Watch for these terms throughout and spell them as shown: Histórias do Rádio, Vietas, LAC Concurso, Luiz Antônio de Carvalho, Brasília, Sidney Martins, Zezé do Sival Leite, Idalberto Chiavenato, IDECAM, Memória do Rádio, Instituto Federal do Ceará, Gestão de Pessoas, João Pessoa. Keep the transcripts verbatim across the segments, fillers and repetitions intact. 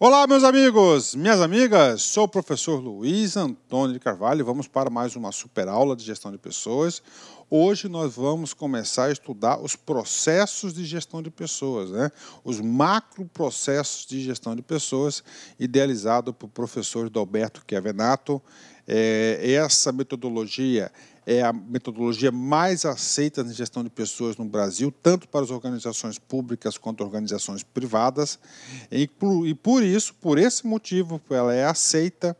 Olá, meus amigos, minhas amigas, sou o professor Luiz Antônio de Carvalho e vamos para mais uma super aula de gestão de pessoas. Hoje nós vamos começar a estudar os processos de gestão de pessoas, né? Os macroprocessos de gestão de pessoas, idealizado por professor Idalberto Chiavenato. É, essa metodologia é a metodologia mais aceita na gestão de pessoas no Brasil, tanto para as organizações públicas quanto organizações privadas. E por, e por isso, por esse motivo, ela é aceita,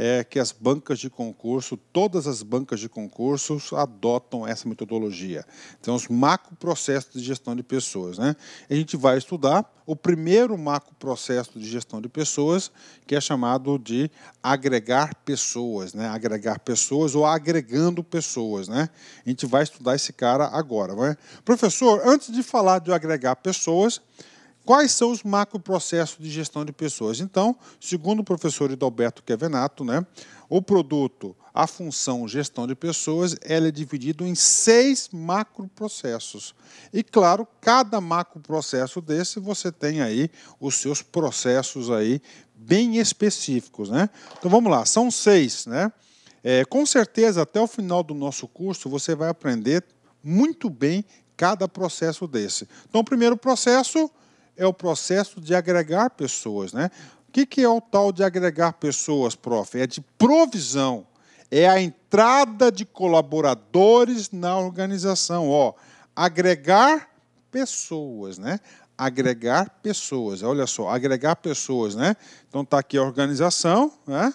é que as bancas de concurso, todas as bancas de concursos adotam essa metodologia. Então, os macroprocessos de gestão de pessoas, né? A gente vai estudar o primeiro macroprocesso de gestão de pessoas, que é chamado de agregar pessoas, né? Agregar pessoas ou agregando pessoas, né? A gente vai estudar esse cara agora, né? Professor, antes de falar de agregar pessoas, quais são os macroprocessos de gestão de pessoas? Então, segundo o professor Idalberto Chiavenato, né, o produto, a função gestão de pessoas, ela é dividido em seis macroprocessos. E, claro, cada macroprocesso desse, você tem aí os seus processos aí bem específicos, né? Então, vamos lá, são seis, né? É, com certeza, até o final do nosso curso, você vai aprender muito bem cada processo desse. Então, o primeiro processo é o processo de agregar pessoas, né? O que, que é o tal de agregar pessoas, prof? É de provisão, é a entrada de colaboradores na organização, ó. Agregar pessoas, né? Agregar pessoas, olha só, agregar pessoas, né? Então tá aqui a organização, né?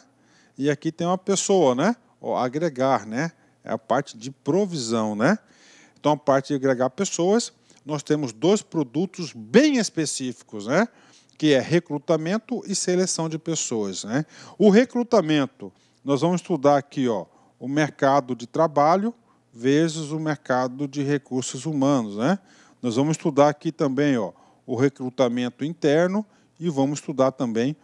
E aqui tem uma pessoa, né? Ó, agregar, né? É a parte de provisão, né? Então a parte de agregar pessoas. Nós temos dois produtos bem específicos, né? Que é recrutamento e seleção de pessoas, né? O recrutamento, nós vamos estudar aqui, ó, o mercado de trabalho versus o mercado de recursos humanos, né? Nós vamos estudar aqui também, ó, o recrutamento interno e vamos estudar também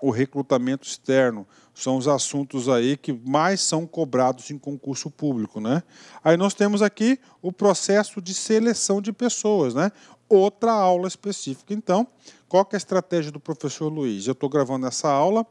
o recrutamento externo. São os assuntos aí que mais são cobrados em concurso público, né? Aí nós temos aqui o processo de seleção de pessoas, né? Outra aula específica. Então, qual que é a estratégia do professor Luiz? Eu estou gravando essa aula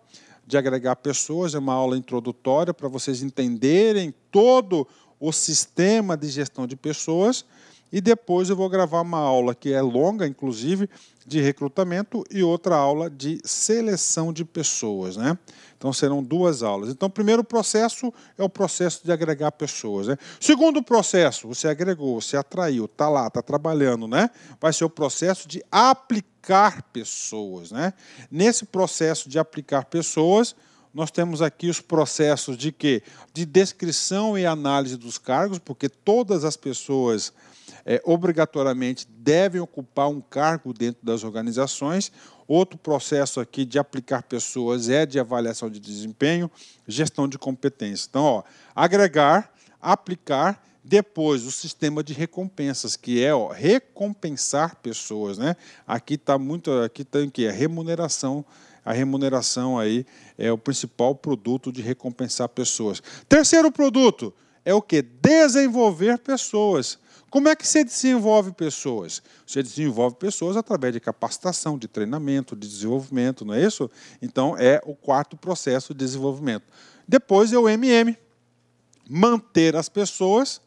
de agregar pessoas, é uma aula introdutória para vocês entenderem todo o sistema de gestão de pessoas. E depois eu vou gravar uma aula que é longa, inclusive, de recrutamento e outra aula de seleção de pessoas, né? Então serão duas aulas. Então, o primeiro processo é o processo de agregar pessoas, né? Segundo processo, você agregou, você atraiu, está lá, está trabalhando, né? Vai ser o processo de aplicar pessoas, né? Nesse processo de aplicar pessoas, nós temos aqui os processos de quê? De descrição e análise dos cargos, porque todas as pessoas É, obrigatoriamente devem ocupar um cargo dentro das organizações. Outro processo aqui de aplicar pessoas é de avaliação de desempenho, gestão de competência. Então, ó, agregar, aplicar, depois o sistema de recompensas, que é, ó, recompensar pessoas, né? Aqui está muito, aqui tem que a remuneração. A remuneração aí é o principal produto de recompensar pessoas. Terceiro produto é o que? Desenvolver pessoas. Como é que você desenvolve pessoas? Você desenvolve pessoas através de capacitação, de treinamento, de desenvolvimento, não é isso? Então, é o quarto processo de desenvolvimento. Depois é o M M, manter as pessoas,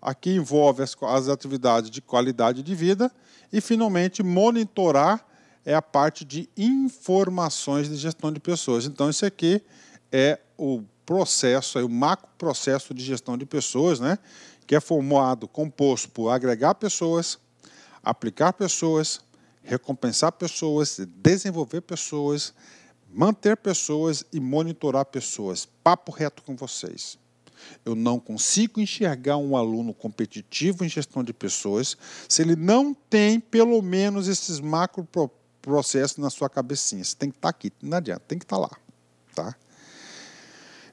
aqui envolve as, as atividades de qualidade de vida, e, finalmente, monitorar é a parte de informações de gestão de pessoas. Então, isso aqui é o processo, é o macroprocesso de gestão de pessoas, né? Que é formado, composto por agregar pessoas, aplicar pessoas, recompensar pessoas, desenvolver pessoas, manter pessoas e monitorar pessoas. Papo reto com vocês. Eu não consigo enxergar um aluno competitivo em gestão de pessoas se ele não tem, pelo menos, esses macroprocessos na sua cabecinha. Você tem que estar aqui, não adianta, tem que estar lá. Tá?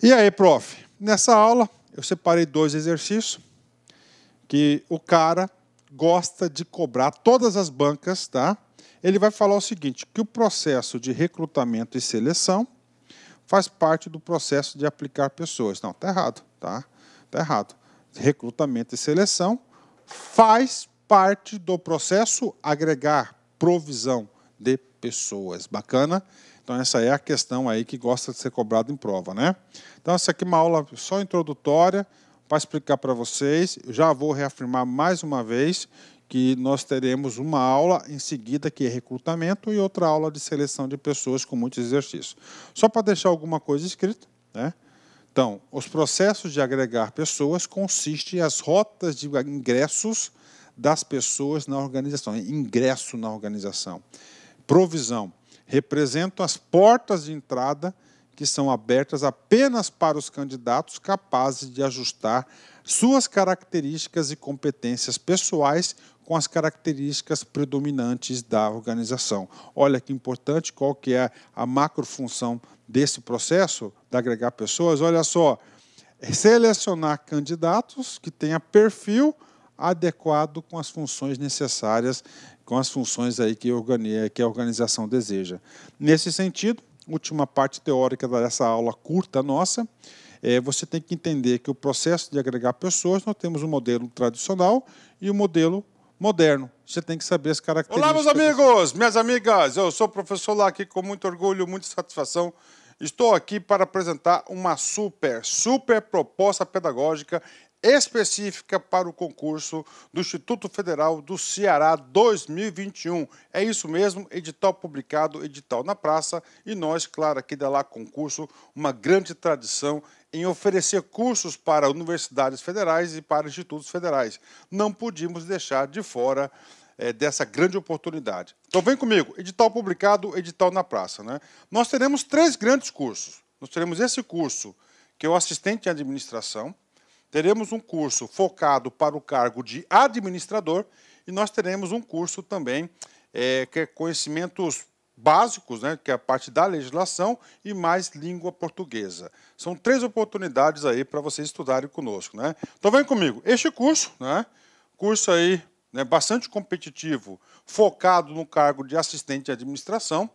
E aí, prof, nessa aula eu separei dois exercícios que o cara gosta de cobrar, todas as bancas, tá? Ele vai falar o seguinte, que o processo de recrutamento e seleção faz parte do processo de aplicar pessoas. Não, tá errado, tá? Tá errado. Recrutamento e seleção faz parte do processo agregar, provisão de pessoas. Bacana? Então, essa é a questão aí que gosta de ser cobrada em prova, né? Então, essa aqui é uma aula só introdutória para explicar para vocês. Eu já vou reafirmar mais uma vez que nós teremos uma aula em seguida que é recrutamento e outra aula de seleção de pessoas com muitos exercícios. Só para deixar alguma coisa escrita, né? Então, os processos de agregar pessoas consistem as rotas de ingressos das pessoas na organização, ingresso na organização. Provisão representa as portas de entrada que são abertas apenas para os candidatos capazes de ajustar suas características e competências pessoais com as características predominantes da organização. Olha que importante, qual que é a macrofunção desse processo de agregar pessoas. Olha só, selecionar candidatos que tenha perfil adequado com as funções necessárias, com as funções aí que a organização deseja. Nesse sentido, última parte teórica dessa aula curta nossa, é, você tem que entender que o processo de agregar pessoas, nós temos um modelo tradicional e um modelo moderno. Você tem que saber as características. Olá, meus amigos, minhas amigas, eu sou o professor L A C, com muito orgulho, muita satisfação. Estou aqui para apresentar uma super, super proposta pedagógica específica para o concurso do Instituto Federal do Ceará dois mil e vinte e um. É isso mesmo, edital publicado, edital na praça, e nós, claro, aqui da L A C Concurso, uma grande tradição em oferecer cursos para universidades federais e para institutos federais. Não podíamos deixar de fora é, dessa grande oportunidade. Então vem comigo, edital publicado, edital na praça, né? Nós teremos três grandes cursos. Nós teremos esse curso, que é o assistente em administração, teremos um curso focado para o cargo de administrador e nós teremos um curso também é, que é conhecimentos básicos, né, que é a parte da legislação e mais língua portuguesa. São três oportunidades aí para vocês estudarem conosco, né? Então vem comigo. Este curso, né, curso aí né, bastante competitivo, focado no cargo de assistente de administração,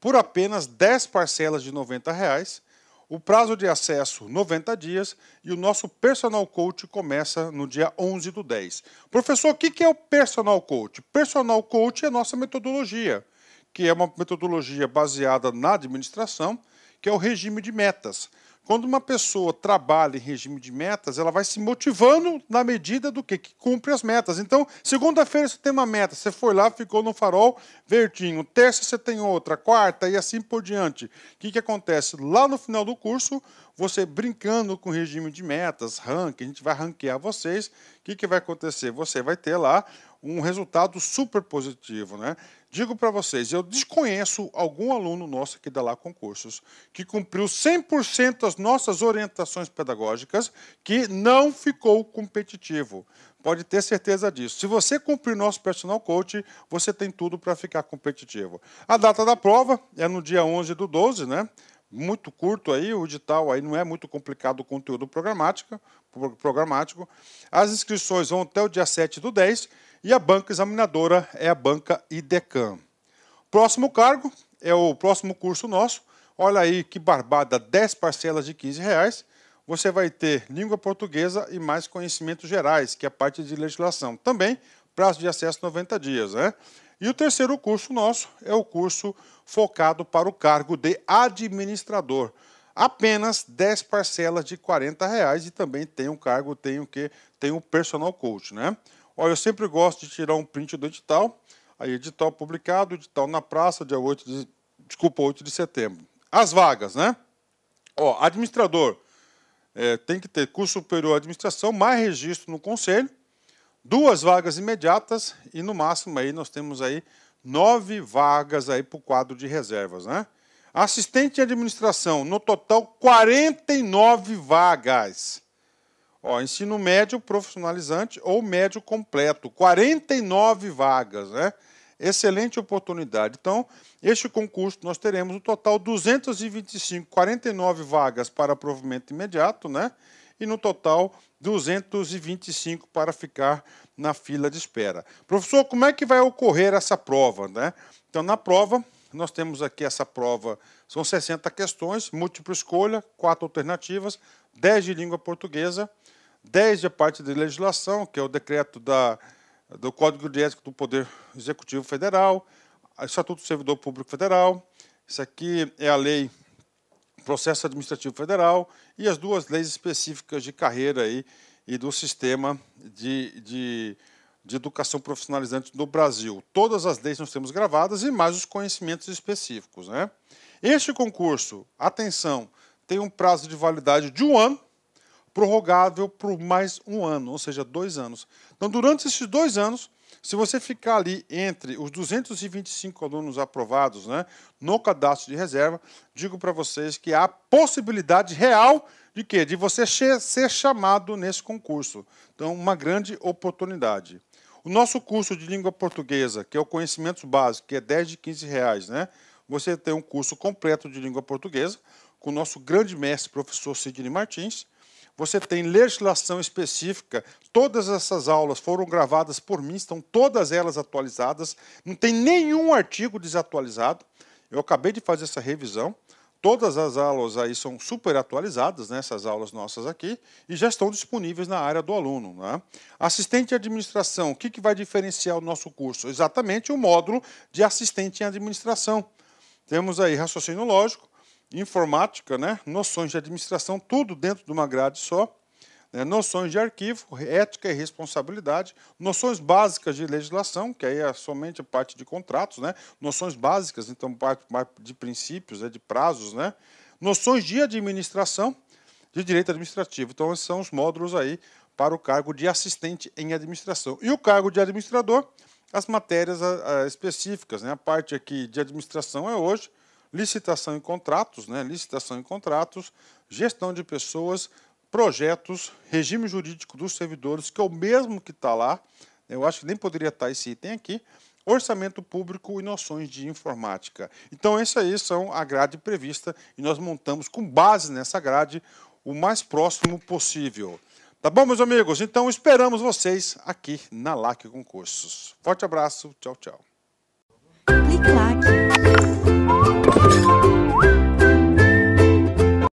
por apenas dez parcelas de noventa reais. O prazo de acesso, noventa dias, e o nosso Personal Coach começa no dia onze do dez. Professor, o que é o Personal Coach? Personal Coach é a nossa metodologia, que é uma metodologia baseada na administração, que é o regime de metas. Quando uma pessoa trabalha em regime de metas, ela vai se motivando na medida do que, que cumpre as metas. Então, segunda-feira você tem uma meta, você foi lá, ficou no farol verdinho. Terça você tem outra, quarta e assim por diante. O que, que acontece? Lá no final do curso, você brincando com o regime de metas, ranking, a gente vai ranquear vocês. O que, que vai acontecer? Você vai ter lá um resultado super positivo, né? Digo para vocês, eu desconheço algum aluno nosso aqui da L A C Concursos que cumpriu cem por cento das nossas orientações pedagógicas que não ficou competitivo. Pode ter certeza disso. Se você cumprir nosso Personal Coach, você tem tudo para ficar competitivo. A data da prova é no dia onze do doze, né? Muito curto aí, o edital aí não é muito complicado o conteúdo programático, programático. As inscrições vão até o dia sete do dez. E a banca examinadora é a banca IDECAM. Próximo cargo é o próximo curso nosso. Olha aí que barbada, dez parcelas de quinze reais. Você vai ter língua portuguesa e mais conhecimentos gerais, que é a parte de legislação. Também prazo de acesso noventa dias, né? E o terceiro curso nosso é o curso focado para o cargo de administrador. Apenas dez parcelas de quarenta reais e também tem um cargo, tem o que? Tem o Personal Coach, né? Olha, eu sempre gosto de tirar um print do edital, aí edital publicado, edital na praça, dia oito de, desculpa, oito de setembro. As vagas, né? Ó, administrador, é, tem que ter curso superior à administração, mais registro no conselho, duas vagas imediatas e no máximo aí nós temos aí nove vagas aí para o quadro de reservas, né? Assistente de administração, no total quarenta e nove vagas. Ó, ensino médio profissionalizante ou médio completo, quarenta e nove vagas, né? Excelente oportunidade. Então, este concurso nós teremos no total duzentas e vinte e cinco, quarenta e nove vagas para provimento imediato, né? E no total duzentas e vinte e cinco para ficar na fila de espera. Professor, como é que vai ocorrer essa prova, né? Então, na prova, nós temos aqui essa prova, são sessenta questões, múltipla escolha, quatro alternativas, dez de língua portuguesa, dez de parte de legislação, que é o decreto da, do Código de Ética do Poder Executivo Federal, Estatuto do Servidor Público Federal, Isso aqui é a lei Processo Administrativo Federal e as duas leis específicas de carreira aí, e do sistema de, de, de educação profissionalizante no Brasil. Todas as leis nós temos gravadas e mais os conhecimentos específicos, né? Este concurso, atenção, tem um prazo de validade de um ano, prorrogável por mais um ano, ou seja, dois anos. Então, durante esses dois anos, se você ficar ali entre os duzentos e vinte e cinco alunos aprovados, né, no cadastro de reserva, digo para vocês que há possibilidade real de quê? De você ser chamado nesse concurso. Então, uma grande oportunidade. O nosso curso de língua portuguesa, que é o conhecimento básico, que é dez de quinze reais, né? Você tem um curso completo de língua portuguesa, com o nosso grande mestre, professor Sidney Martins. Você tem legislação específica, todas essas aulas foram gravadas por mim, estão todas elas atualizadas, não tem nenhum artigo desatualizado, eu acabei de fazer essa revisão, todas as aulas aí são super atualizadas, né, essas aulas nossas aqui, e já estão disponíveis na área do aluno, né? Assistente em administração, o que, que vai diferenciar o nosso curso? Exatamente o módulo de assistente em administração. Temos aí raciocínio lógico, informática, né? Noções de administração, tudo dentro de uma grade só, né? Noções de arquivo, ética e responsabilidade, noções básicas de legislação, que aí é somente a parte de contratos, né? Noções básicas, então, parte de princípios, de prazos, né? Noções de administração, de direito administrativo. Então, esses são os módulos aí para o cargo de assistente em administração. E o cargo de administrador, as matérias específicas, né? A parte aqui de administração é hoje, licitação e contratos, né? Licitação e contratos, gestão de pessoas, projetos, regime jurídico dos servidores, que é o mesmo que está lá, eu acho que nem poderia estar esse item aqui, orçamento público e noções de informática. Então, essas aí são a grade prevista e nós montamos com base nessa grade o mais próximo possível. Tá bom, meus amigos? Então, esperamos vocês aqui na L A C Concursos. Forte abraço, tchau, tchau.